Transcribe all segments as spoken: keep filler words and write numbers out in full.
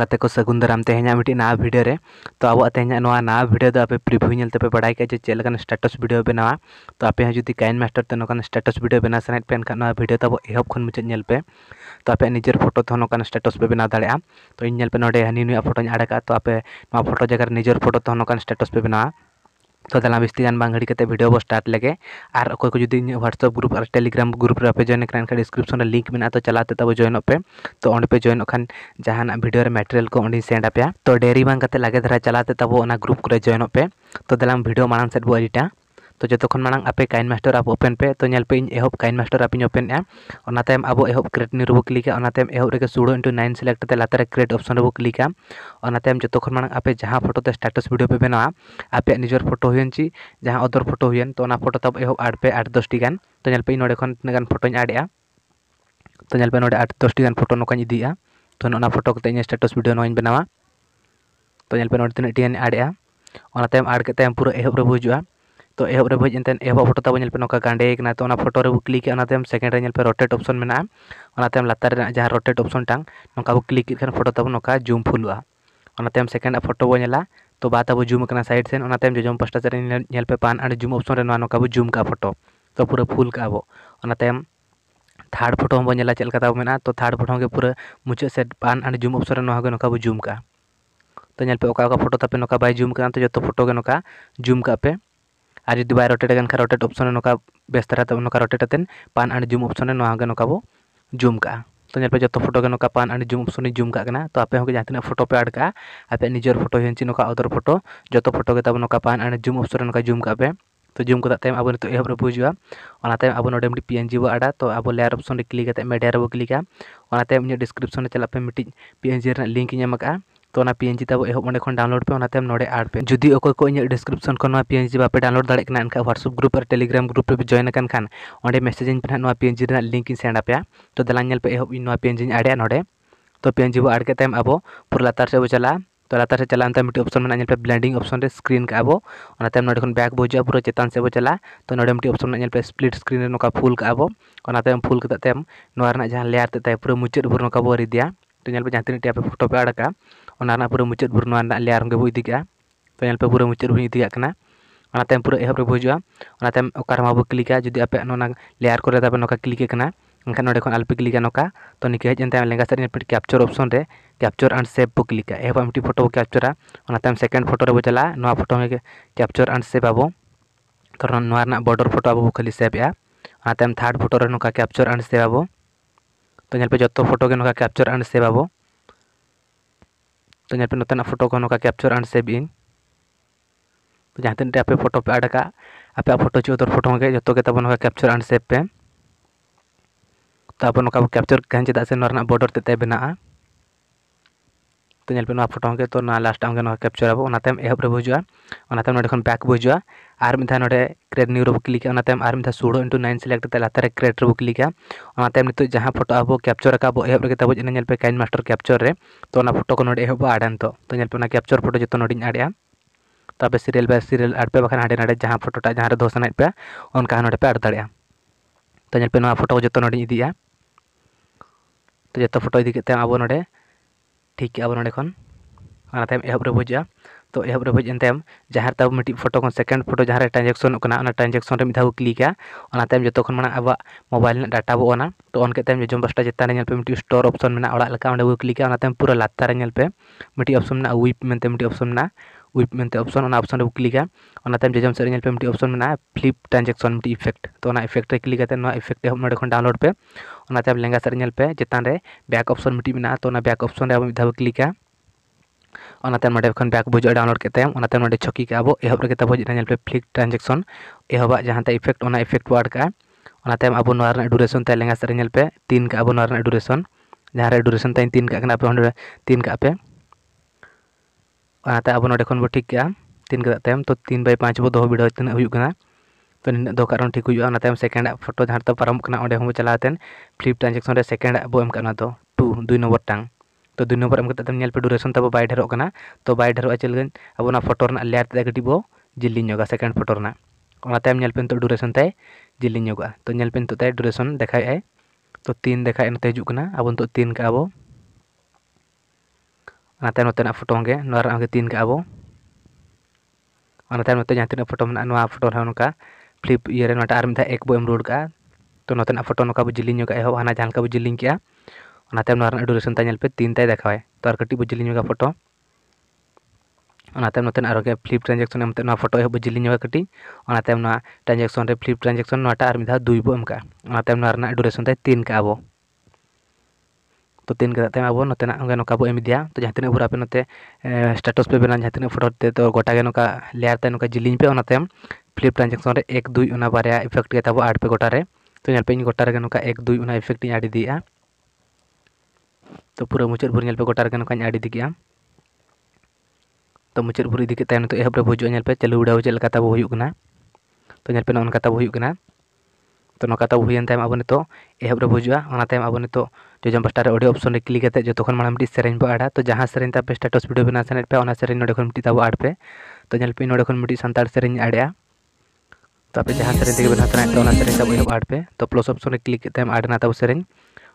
कते को सगुन दाराम तेहना मिट्टी नया भिडियो रे। तो अब तेहना नया भिडियो दो आपे प्रिव्यू नलते पे बड़ा के चेक लगा स्टेटस भिडियो बनावा। तो आपे हं जुदी काइन मास्टर ते नकान स्टेटस भिडियो बना सनेट पेन का नया भिडियो तब एहब खन मुचे नल पे। तो आपे निजर फोटो तो नकान स्टेटस पे बना दाड़ेआ। तो इन नल पे नडे हनी नुया फोटो आड़का। तो आपे नया फोटो जगह निजर फोटो तो नकान स्टेटस पे बनावा। तो दाला बिस्ती गान बांगड़ी कते वीडियो बो स्टार्ट लगे। आर अकोय को जुदी व्हाट्सएप ग्रुप और टेलीग्राम ग्रुप रे पे जॉइन करन खान डिस्क्रिप्शन रे लिंक मेना। तो चलाते तब जॉइन पे। तो ओंडे पे जॉइन खान जहाना वीडियो रे मटेरियल को ओंडी सेंड आपेया। तो डेरी बांग कते लागे धरा चलाते तब ओना ग्रुप करे जॉइन पे। तो दालाम वीडियो मानन सेट बो एडिटा। तो जतो खन मानन आपे काइन मास्टर आप ओपन पे। तो नेल पे इन एहोप काइन मास्टर आप इन ओपन ए ओना टाइम अब एहोप क्रिएट नि रबो क्लिक आ। ओना टाइम एहोप रे सुडो इनटू नाइन सिलेक्ट ते लातार क्रिएट ऑप्शन रबो क्लिक आ। ओना टाइम जतो खन मानन आपे जहां फोटो ते स्टेटस वीडियो पे बना आपे निजर फोटो होयन ची जहां अदर फोटो होयन। तो ओना फोटो तब एहोप आड पे आठ दस टी गान। तो नेल पे नोडे खन गान फोटो इन आड ए। तो नेल पे नोडे आठ दस टी गान फोटो नोका इदी आ। तो ओना फोटो कते इन स्टेटस वीडियो नोइन बनावा। तो नेल पे नोडे तने टी आड ए। ओना टाइम आड कते हम पूरा एहोप रे बुजुआ। तो एहब रे भज एनते एहब फोटो तब पे नोका गांडे ना। तो फोटो रे क्लिक आनाते सेकेंड रे पे रोटेट ऑप्शन में ओनाते लातार रे जहां रोटेट ऑप्शन टांग नोका बो क्लिक खान फोटो तब नोका जूम फुलुआ। ओनाते सेकेंड फोटो बो नेला। तो बाद अब जूम करना साइड सेन ओनाते जजम पास्टा से नेल पे पान और जूम ऑप्शन रे नोका बो जूम का फोटो। तो पूरा फुल का बो। ओनाते थर्ड फोटो बो नेला चेलका तब मेना। तो थर्ड फोटो के पूरा मुचे से पान और जूम ऑप्शन रे नोका नोका बो जूम का। तो नेल पे ओका ओका फोटो तब नोका बाय जूम करना। तो जतो फोटो के नोका जूम का पे। आज जुदी बाय रोटेट गन खा रोटेट ऑप्शन नोका बेस्तर तब नोका रोटेट अतन पान और जूम ऑप्शन नोहा गन नोका बो जूम का। तो नेल पे जतो फोटो गन नोका पान और जूम ऑप्शन जूम का गना। तो आपे हो के जातने फोटो पे आड़ का आपे निजर फोटो हेंची नोका अदर फोटो जतो फोटो के तब नोका पान और जूम ऑप्शन नोका जूम का पे। तो जूम करते हम अब तो एहब रे बुजुआ। ओना टाइम अब नोडे मिटी पीएनजी बो आड़ा। तो अब लेयर ऑप्शन रे क्लिक करते मीडिया रे बो क्लिक आ। ओना टाइम इन डिस्क्रिप्शन रे चला पे मिटी पीएनजी रे लिंक इन एमका। तो ना पीएनजी तब एहब ओंडे खन डाउनलोड पे। ओनाते नोडे आड पे। जुदी ओको को इन डिस्क्रिप्शन को ना पीएनजी बापे डाउनलोड दाड़े कना एनका व्हाट्सएप ग्रुप और टेलीग्राम ग्रुप पे जॉइन कन खान ओंडे मैसेज इन पे ना पीएनजी रे लिंक इन सेंड आपेया। तो दला नेल पे एहब इन ना पीएनजी आडे नोडे। तो पीएनजी बो आड के टाइम अब पूरा लातार से बो चला। तो लातार से चला एनते मिटी ऑप्शन में नेल पे ब्लेंडिंग ऑप्शन रे स्क्रीन का बो। ओनाते नोडे खन बैक बोजुआ पूरा चेतान से बो चला। तो नोडे मिटी ऑप्शन में नेल पे स्प्लिट स्क्रीन रे नोका फुल का बो। ओनाते फुल करते हम नोआ रे जहां लेयर ते पूरा मुचेद भर नोका बो रिदिया। तो नेल पे जहां तीन टाइप फोटो पे आड़ का ओना पूरा मुचाद बुरना लेयर हम गबो इदिका। तो नेल पे पूरा मुचाद बुरना इदिका कना। ओना टाइम पूरा एहब रे बुजुआ। ओना टाइम ओकार माबो क्लिक आ। जुदी आपे नोना लेयर करे तब नोका क्लिक कना एनखान नडे खन आलपे क्लिक नोका। तो निके हेज एनते लेंगा सर पे कैप्चर ऑप्शन रे कैप्चर एंड सेव बो क्लिक आ। एहब हमटी फोटो कैप्चरा। ओना टाइम सेकंड फोटो रे बो चला नोआ फोटो में कैप्चर एंड सेव आबो। तो नोआ ना बॉर्डर फोटो आबो खाली सेव आ। ओना टाइम थर्ड फोटो रे नोका कैप्चर एंड सेव आबो। तो नेल पे जतो फोटो के नोका कैप्चर एंड सेव आबो। तो नेलपे नोतना फोटो को नोका कैप्चर एंड सेव इन। तो जहाँ तीन आपे फोटो पे आड़का आपे फोटो चो उतर फोटो के जो के तब नोका कैप्चर एंड सेव पे। तो आप नोका कैप्चर कहें चेदा से नोना बॉर्डर तेते बना। तो नेलपे नोना फोटो के तो ना लास्ट आम नोका कैप्चर आबो। ओनाते एहब रे बुजुआ। ओनाते नोडे खन बैक बुजुआ आर मिधा नोडे क्रिएट न्यू रे क्लिक आ। ओनाते आर मिधा सुडो इनटू नाइन सिलेक्ट ते लातार क्रिएट रे क्लिक आ। ओनाते नितो जहां फोटो आबो कैप्चर का बो एहब रे तब इन नेल पे काइन मास्टर कैप्चर रे। तो ना फोटो को नोडे एहब आडन। तो तो नेल पे ना कैप्चर फोटो जतो नोडिन आडया। तो आपे सीरियल बाय सीरियल आड पे बखन हाडे नाडे जहां फोटो टा जहां रे दोसनाय पे ओनका नोडे पे आड दाडया। तो नेल पे ना फोटो जतो नोडिन इदिया। तो जतो फोटो इदि केते आबो नोडे ठीक आबो नोडे खन। ओनाते एहब रे बुजुआ। तो एहब रे भजन टाइम जहां तब मिटी फोटो को सेकंड फोटो जहां रे ट्रांजैक्शन ओकना ओना ट्रांजैक्शन रे मिधा को क्लिक आ। ओना टाइम जतो खन माना अब मोबाइल डाटा बो ओना। तो ऑन के टाइम जम बस्टा जेता नेल पे मिटी स्टोर ऑप्शन मेना ओड़ा लका ओंडे को क्लिक आ। ओना टाइम पूरा लाता रे नेल पे मिटी ऑप्शन मेना विप मेनते मिटी ऑप्शन मेना विप मेनते ऑप्शन ओना ऑप्शन रे क्लिक आ। ओना टाइम जम से नेल पे मिटी ऑप्शन मेना फ्लिप ट्रांजैक्शन मिटी इफेक्ट। तो ओना इफेक्ट रे क्लिक आते नो इफेक्ट हम नडे खन डाउनलोड पे। ओना टाइम लेंगा सर नेल पे जेता रे बैक ऑप्शन मिटी मेना। तो ओना बैक ऑप्शन रे अब मिधा को क्लिक आ। ओनाते नोडे खन बैक बुजुआ डाउनलोड केते ओनाते नोडे छकी के अब एहब रे तब नेल पे फ्लिक ट्रांजैक्शन एहबा जहां ते इफेक्ट ओना इफेक्ट वार्ड का। ओनाते अब नोआ रे ड्यूरेशन ते लेंगा सर नेल पे तीन का अब नोआ रे ड्यूरेशन जहां रे ड्यूरेशन ते तीन का कना पे ओंडे तीन का पे। ओनाते अब नोडे खन बो ठीक के तीन का टाइम। तो तीन बाय पाँच बो दो वीडियो तना हुयु कना। तो निन दो कारण ठीक हुयु। ओनाते सेकंड फोटो जहां ते परम कना ओंडे हम चलातेन फ्लिप ट्रांजैक्शन रे सेकंड अब एम कना। तो दो दो नंबर टांग। तो दो नंबर एम कते नेल पे ड्यूरेशन तब बाय ढेरो कना। तो बाय ढेरो चलगन अब ना फोटो ना लेयर ते गटी बो जिल्ली नोगा सेकंड फोटो ना। ओना टाइम नेल पे तो ड्यूरेशन ते जिल्ली नोगा। तो नेल पे तो ते ड्यूरेशन देखाय आय। तो तीन देखाय नते हजु कना अब तो तीन का अब ᱚᱱᱟᱛᱮ ᱱᱚᱛᱮᱱᱟᱜ ᱯᱷᱳᱴᱳ ᱜᱮ ᱱᱚᱣᱟ ᱨᱮ ᱟᱜᱮ ᱛᱤᱱ ᱠᱟᱜ ᱟᱵᱚ ᱚᱱᱟᱛᱮ ᱱᱚᱛᱮ ᱡᱟᱦᱟᱸ ᱛᱤᱱᱟᱹᱜ ᱯᱷᱳᱴᱳ ᱢᱮᱱᱟᱜᱼᱟ ᱱᱚᱣᱟ ᱯᱷᱳᱴᱳ ᱨᱮ ᱚᱱᱠᱟ ᱯᱷᱞᱤᱯ ᱤᱭᱟᱹ ᱨᱮ ᱱᱚᱣᱟᱴᱟᱜ ᱟᱨ ᱢᱤᱫ ᱫᱷᱟᱣ ᱮᱠ ᱵᱚ ᱮᱢᱨᱳᱰ ᱠᱟᱜᱼᱟ ᱛᱚ ᱱᱚᱛᱮᱱᱟᱜ ᱯᱷᱳᱴᱳ ᱱᱚᱝᱠᱟ ᱵᱚ ᱡᱤᱞᱤᱧ ᱧᱚᱜ ᱮᱦᱚᱵ ᱦᱟᱱᱟ ᱡᱟᱦᱟᱸ ᱞᱮᱠᱟ ᱵᱚ ᱡᱤᱞᱤᱧ ᱠᱮᱜᱼᱟ ᱚᱱᱟᱛᱮ ᱱᱚᱣᱟ ᱨᱮᱱᱟᱜ ᱰᱩᱨᱮᱥᱚᱱ ᱛᱟᱭ ᱧᱮᱞ ᱯᱮ ᱛᱤᱱ ᱛᱟᱭ ᱫᱮᱠᱷᱟᱣᱟᱭ ᱛᱚ ᱟᱨ ᱠᱟᱹᱴᱤᱡ ᱵᱚ ᱡᱤᱞᱤᱧ ᱧᱚᱜᱟ ᱯᱷᱳᱴᱳ ᱚᱱᱟᱛᱮ ᱱᱚᱛᱮᱱᱟᱜ ᱟᱨᱚ ᱯᱷᱞᱤᱯ ᱴᱨᱟᱱᱡᱮᱠᱥᱚᱱ ᱮᱢᱛᱮ ᱱᱚᱣᱟ ᱯᱷᱳᱴᱳ ᱮᱦᱚᱵ ᱵᱚ ᱡᱤᱞᱤᱧ ᱧᱚᱜᱟ ᱠᱟᱹᱴᱤᱡ ᱚᱱᱟᱛᱮ ᱱᱚᱣᱟ ᱴᱨᱟᱱᱡᱮᱠᱥᱚᱱ ᱨᱮ ᱯᱷᱞᱤᱯ ᱴᱨᱟᱱᱡᱮᱠᱥᱚᱱ ᱱᱚᱣᱟᱴᱟᱜ ᱟᱨ ᱢᱤᱫ ᱫᱷᱟᱣ ᱫᱩᱭ ᱵᱚ ᱮᱢ ᱠᱟᱜᱼᱟ ᱚᱱᱟᱛᱮ ᱱᱚᱣᱟ ᱨᱮᱱᱟᱜ ᱰᱩᱨᱮᱥᱚᱱ ᱛᱟᱭ ᱛᱤᱱ ᱠᱟᱜᱼᱟ ᱵᱚ तो तीन करते अब नोना नौका बो एमदा तो जहाँ तीन भूरा पे नोते स्टेटस पे बना जहाँ तीन फोटोते तो गोटा के नौका लेयर ते नौका जिलिंग पे होना फ्लिप ट्रांजेक्शन रे एक दुई उना बारे इफेक्ट के तब आठ पे गोटा रे तो पे इन गोटा रे नौका एक दुई उना इफेक्ट इन आड़ी दिया तो पूरा मुचाद भूर पे गोटा रे नौका आड़ी दिया तो मुचाद भूर इदी तम एहब रे भोजन पे चालू उड़ाव चलना तब होना तो पे नौका तब होना तो नौका तब हुई अब नितो एहब रे भोजन होना अब नितो जोजम पास्टा रे ऑडियो ऑप्शन रे क्लिक करते जो तखन माने मिटी सेरेन पे आड़ा तो जहां सेरेन तापे स्टेटस वीडियो बना सेनेट पे ओना सेरेन नोडे खन मिटी ताबो आड़ पे तो नेल पे नोडे खन मिटी संताड़ सेरेन आड़या तो आपे जहां सेरेन तेगे बना सेनेट ओना सेरेन ताबो एहब आड़ पे तो प्लस ऑप्शन रे क्लिक करते हम आड़ना ताबो सेरेन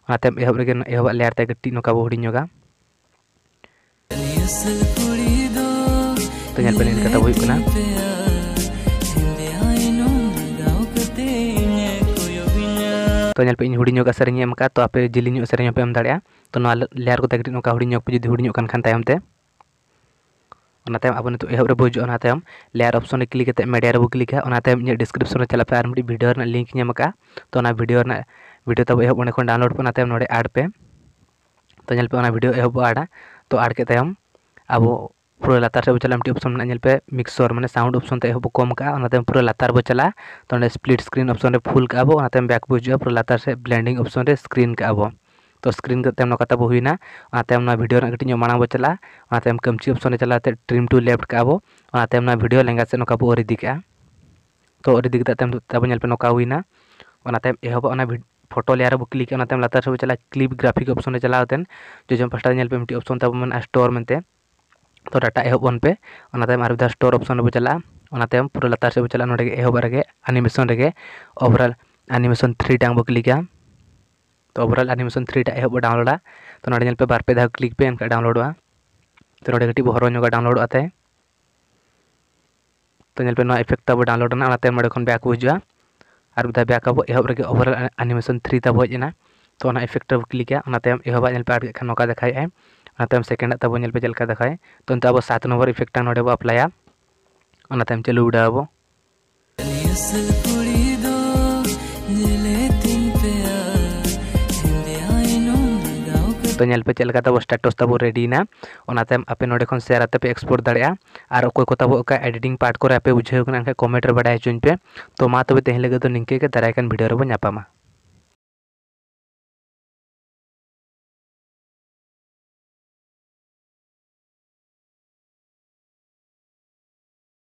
ओना तेम एहब रे एहब लेयर ते गट्टी नोका बो हुडी नोगा तो नेल पे नेल कता होई कुना तो नेल पे इन हुडी नोका सेरेन एम का तो आपे जिली नो सेरेन पे एम दाड़या तो ना लेयर को तगडी नोका हुडी नोक पे जदी हुडी नोक कान खान तायम ते ओना तायम आपन तो एहब रे बोज ओना तायम लेयर ऑप्शन रे क्लिक करते मीडिया रे बो क्लिक है ओना तायम इन डिस्क्रिप्शन रे चला पे आर मिडी वीडियो रे लिंक एम का तो ना वीडियो रे वीडियो तब एहब ओने खन डाउनलोड पे ओना तायम नोडे ऐड पे तो नेल पे ओना वीडियो एहब आड़ा तो आड़ के तायम अब पूरा लातार रे बो चला मिटी ऑप्शन नेल पे मिक्सर माने साउंड ऑप्शन ते एहब कम का ओना तायम पूरा लातार बो चला तो ने स्प्लिट स्क्रीन ऑप्शन रे फुल का अब ओना तायम बैक बो जो पूरा लातार से ब्लेंडिंग ऑप्शन रे स्क्रीन का अब तो स्क्रीन करते हम नोका तब होइना ओना तायम ना वीडियो रे कटिन मांग बो चला ओना तायम कमची ऑप्शन रे चला ते ट्रिम टू लेफ्ट का अब ओना तायम ना वीडियो लेंगा से नोका बो रिदी का तो रिदी के तायम तब नेल पे नोका होइना ओना तायम एहब ओना फोटो लेयर बो क्लिक ओना तायम लातार से बो चला क्लिप ग्राफिक ऑप्शन रे चला होतेन जो जम पास्टा नेल पे मिटी ऑप्शन तब मन स्टोर मनते तो डाटा एहब पे और स्टोर ऑप्शन बो चलते पूरा लातार से बो चला एहब रे एनिमेशन रे ओवरऑल एनिमेशन थ्री डांग बो क्लिका तो ओवरऑल एनिमेशन थ्री एहब बो डाउनलोडा तो ना पे बार पे दा क्लिक पे एनका डाउनलोडा तो ना कटी हर डाउनलोड तो इफेक्ट तब डाउनलोडना बैक हजूँ और मिधा बैक अब एहब रे ओवरऑल एनिमेशन थ्री तब हजना तो इफेक्ट बो क्लिका एहब आड़ के नौका देखाए नातेम सेकेंड तब पे चलका देखाए तो अंत अब सात नंबर इफेक्ट नोडे बो अप्लाया नातेम चालू उड़ा बो तो नेल पे चलका तब स्टेटस तब रेडीना नातेम आपे नोडे खन शेयर आते पे एक्सपोर्ट दाड़िया और अकोय को तब का एडिटिंग पार्ट को रे आपे बुझे कमेंट रे बाडाय चुन पे तो मा तबे तेहले के तो निंके के दरायकन वीडियो रे बो नापामा।